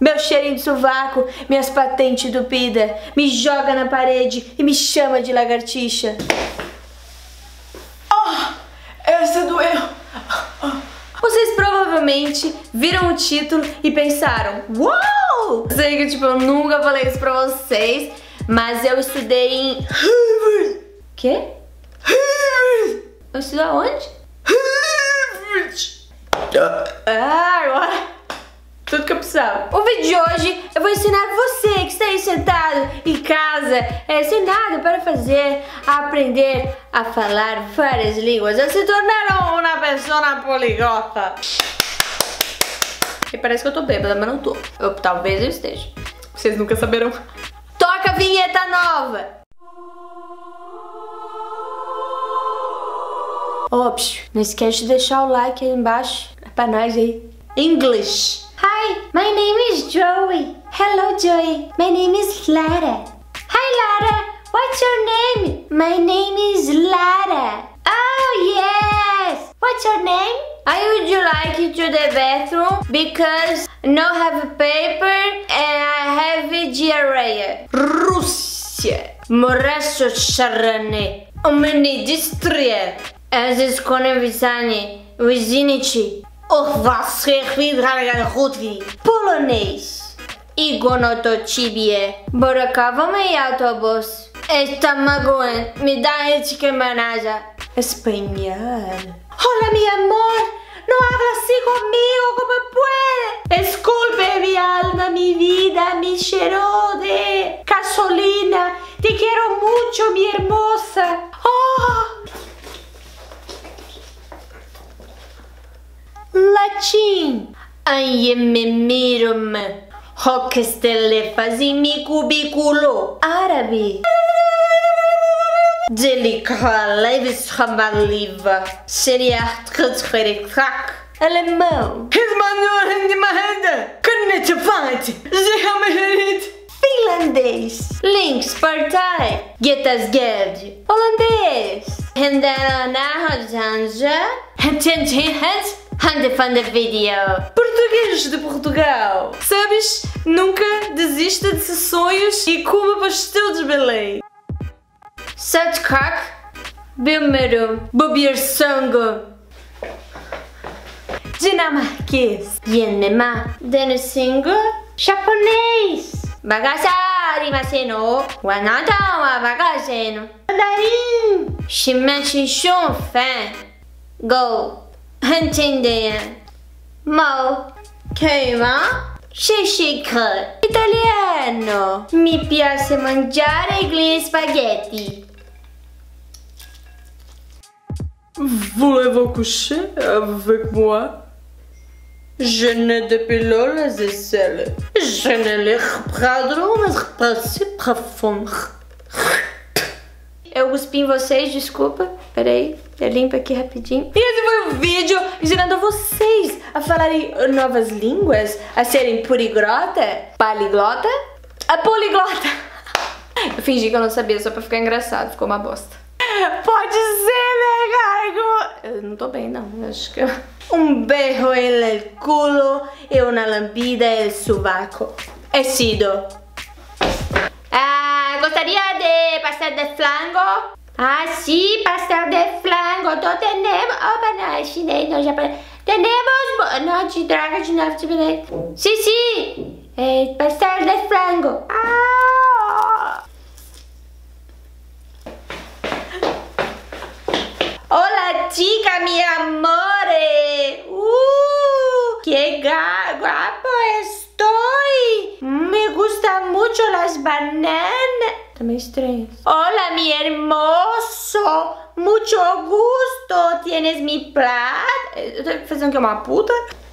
meu cheirinho de sovaco, minhas patentes entupidas, me joga na parede e me chama de lagartixa. Oh, essa doeu. Vocês provavelmente viram o título e pensaram, uau! Sei que tipo, eu nunca falei isso pra vocês, mas eu estudei em Harvard. Quê? Harvard. Eu estudei aonde? Harvard. Ah, agora... tudo que eu precisava. O vídeo de hoje eu vou ensinar você que está aí sentado em casa, sem nada para fazer, a aprender a falar várias línguas, a se tornar uma pessoa poliglota. E parece que eu tô bêbada, mas não tô. Eu, talvez eu esteja. Vocês nunca saberão. Toca a vinheta nova! Ó, não esquece de deixar o like aí embaixo. É pra nós aí. English. Hi, my name is Joey. Hello, Joey. My name is Lara. Hi, Lara. What's your name? My name is Lara. Oh, yes. What's your name? I would like you to the bathroom because no have paper and I have diarrhea. Russia. Morasso charane. Omeni distria. Ez is konevisani. Vizinici. Polonês. Igonototibie. Boracavame autobus. Está magoando. Me dá este que manaja. Espanhol. Hola, mi amor. No hagas así conmigo como puede. Esculpe mi alma, mi vida, mi cheiro de gasolina. Te quiero mucho, mi hermosa. Oh! Latim. Ai memirum. Roquestele fazimi cubiculo. Árabe. Delicaleves ramaliva. Seriar transferecrac. Alemão. Espanhol rendimahenda. Canetavante. Zehamerit. Finlandês. Links partai. Getasgerd. Holandês. Renderanarajanja. Rententinhas. Hande fã da vídeo. Português de Portugal. Sabes, nunca desista de seus sonhos e coma pastel de Belém. Satcock, Bilmerum, Bobiersongo. Dinamarquês. Yenema, Denesingo. Japonês. Bagashari maseno. Wanadawa bagasheno. Mandarim. Shimashi shonfen. Go. Entender. Mal. Queima. Xixicca. Italiano. Mi piace mangiare gli spaghetti. Voulez-vous coucher avec moi? Je n'ai de piloles et sel. Je ne les reprendrai pas si profond. Eu cuspi em vocês, desculpa. Peraí, eu limpo aqui rapidinho. E esse foi o vídeo ensinando vocês a falarem novas línguas, a serem poliglota, a poliglota. Eu fingi que eu não sabia só pra ficar engraçado, ficou uma bosta. Pode ser, né, Cargo? Eu não tô bem, não. Eu acho que eu... Um berro el culo e una lambida el sovaco. É sido. Gostaria de pastel de flango? Ah, sim, pastel de flango. Então, temos... Opa, não, chinês, não, japonês. Temos... Não, de draga, de novo, de beleza. Sim, sim. É, pastel de flango. Ah! Olá, chica, mi amore. Que guapo estou. Me gusta muito as bananas. Também estranho. Hola, mi hermoso. Mucho gusto. Tienes mi plata. Eu tô fazendo que é uma puta.